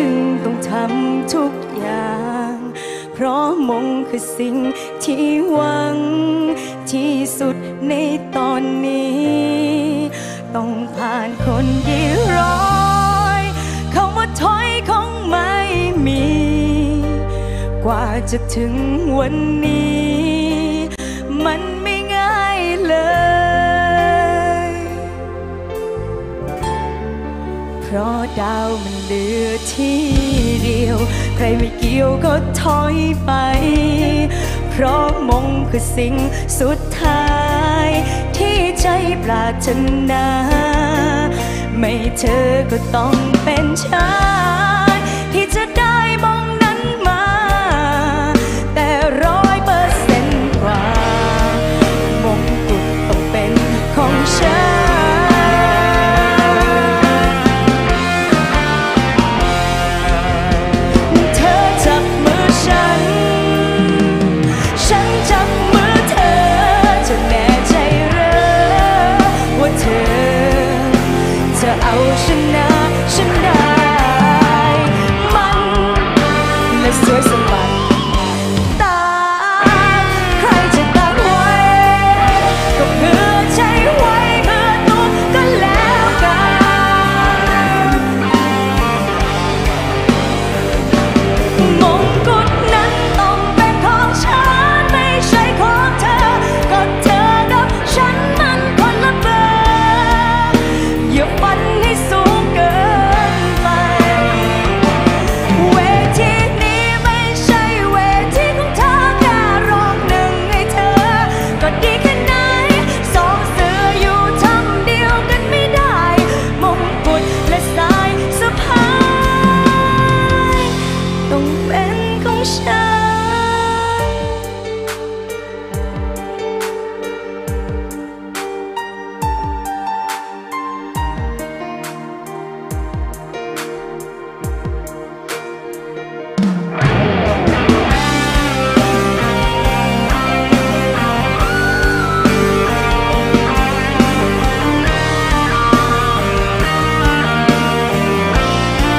จึงต้องทำทุกอย่างเพราะมงคือสิ่งที่หวังที่สุดในตอนนี้ต้องผ่านคนกี่ร้อยคำว่าถอยคงไม่มีกว่าจะถึงวันนี้มันไม่ง่ายเลยเพราะดาวมันเหลือที่เดียวใครไม่เกี่ยวก็ถอยไปเพราะมงคือสิ่งสุดท้ายที่ใจปรารถนาไม่เธอก็ต้องเป็นฉันที่จะได้มงนั้นมาแต่100%กว่ามงกุฎต้องเป็นของฉันเอาชนะฉันได้มันและสวยสมบัติตาใครจะตั้งไว้ก็เพื่อใจไว้เพื่อตัวก็แล้วกันมงกุฎนั้นต้องเป็นของฉันไม่ใช่ของเธอก็เธอ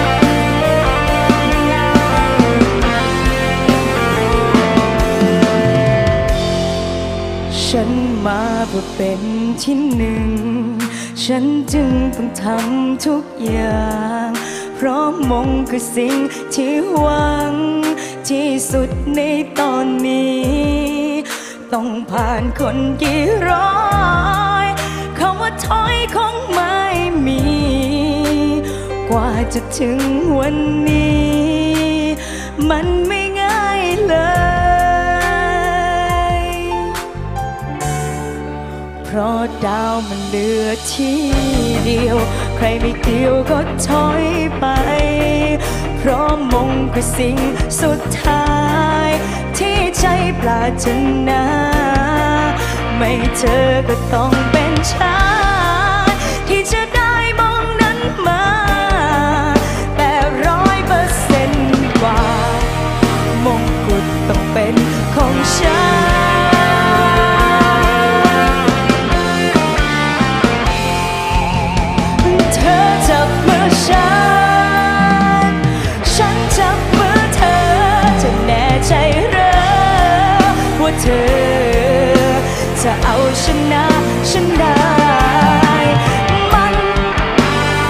กับฉันมันคนละเบอร์อย่าฝันฉันมาเพื่อเป็นที่หนึ่งฉันจึงต้องทำทุกอย่างเพราะมงคือสิ่งที่หวังที่สุดในตอนนี้ต้องผ่านคนกี่ร้อยคำว่าถอยคงไม่มีกว่าจะถึงวันนี้มันไม่ง่ายเลยเพราะดาวมันเหลือที่เดียวใครไม่เกี่ยวก็ถอยไปเพราะมงคือสิ่งสุดท้ายที่ใจปรารถนาไม่เธอก็ต้องเป็นฉันที่จะได้มงนั้นมาแต่100%กว่ามงกุฎต้องเป็นของฉันเธอจะเอาชนะฉันได้มัน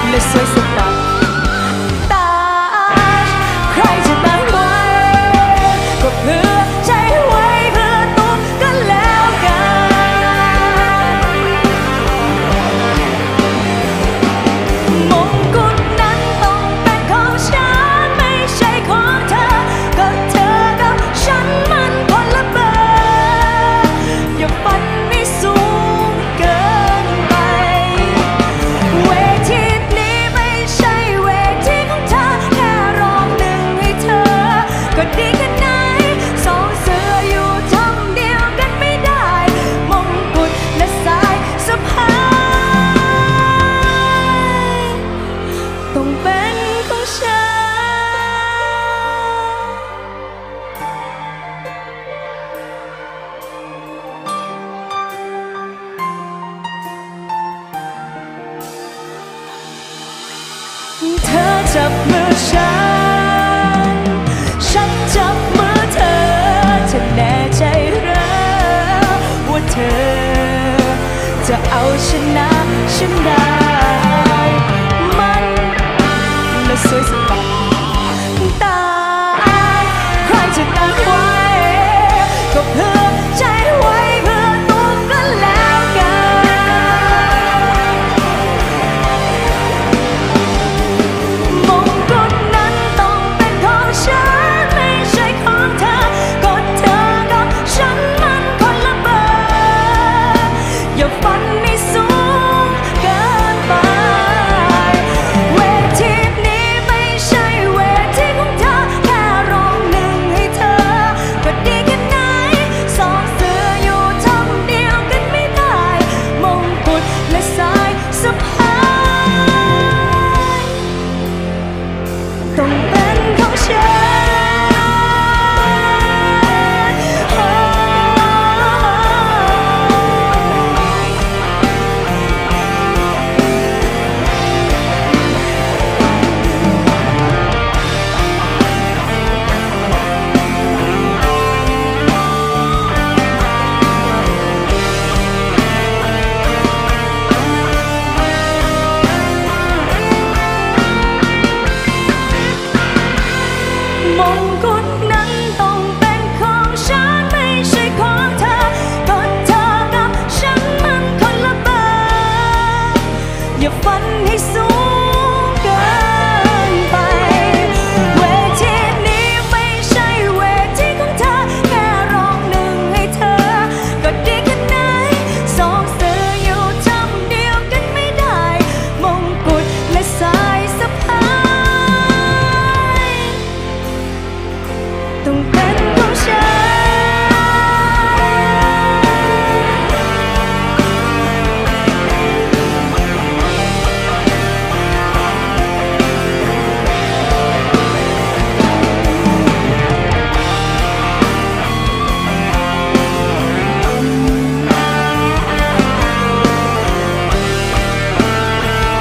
และสวยสมบัติตาใครจะตั้งไว้ก็เพื่อใจไว้เพื่อตัวก็แล้วกันมงกุฎนั้นต้องเป็นของฉันไม่ใช่ของเธอก็เธอกับฉันมันคนละเบอร์ จะเอาชนะฉันได้มันและสวยสบายตาใครจะตั้งไว้ก็เพื่อใจไว้เพื่อตัวก็แล้วกันมงกุฎนั้นต้องเป็นของฉันไม่ใช่ของเธอกดเธอกับฉันมันคนละเบอร์อย่าฝันให้สูงเกินไปเวทีนี้ไม่ใช่เวทีของเธอแค่รองหนึ่งให้เธอก็ดีแค่ไหนสองเสืออยู่ทำเดียวกันไม่ได้มงกุฎและสายสะพายต้องเป็นของฉันมงกุฎนั้นต้องเป็นของฉันไม่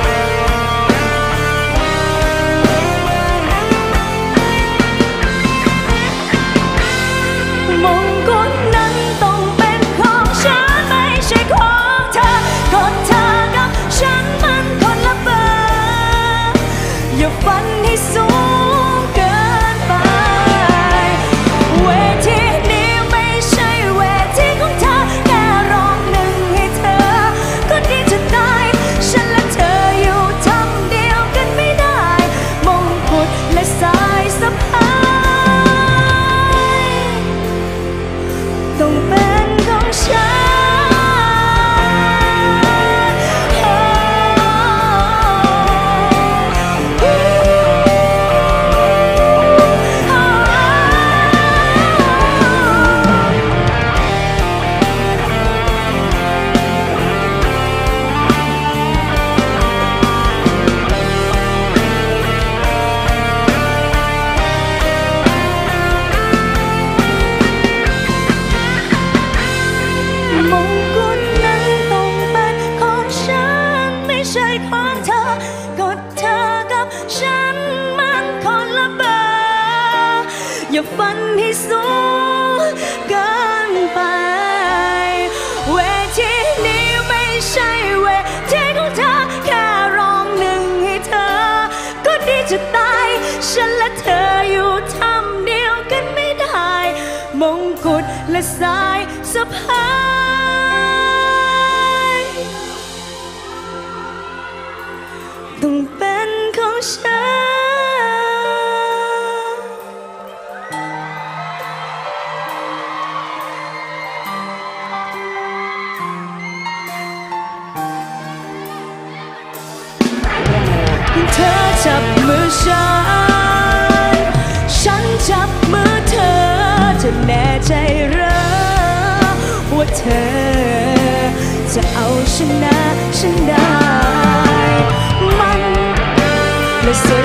ใช่ของเธอกดเธอกับฉันมันคนละเบอร์อย่าฝันให้สูงเกินไปเวทีนี้ไม่ใช่เวทีของเธอแค่รองหนึ่งให้เธอกดดีแค่ไหนสองเสืออยู่ทำเดียวกันไม่ได้มงกุฎและสายสะพายต้องเป็นของฉันมงกุฎนั้นต้องเป็นของฉันไม่ใช่ของเธอกดเธอกับฉันมันคนละเบอร์อย่าฝันให้สูงเกินไปเวทีนี้ไม่ใช่เวทีของเธอแค่รองหนึ่งให้เธอก็ดีจะตายฉันและเธออยู่ทำเดียวกันไม่ได้มงกุฎและสายสะพายต้องเป็นของฉันมงกุฎนั้นต้องเป็นของฉันไม่ใช่ของเธอกดเธอกับฉันมันคนละเบอร์อย่าฝันให้สูงเกินไปเวทีนี้ไม่ใช่เวทีของเธอแค่รองหนึ่งให้เธอก็ดีจะตายฉันและเธออยู่ทำเดียวกันไม่ได้มงกุฎและสายสะพายต้องเป็นของฉันเธอจับมือฉันฉันจับมือเธอจะแน่ใจหรือว่าเธอจะเอาชนะฉันได้Let's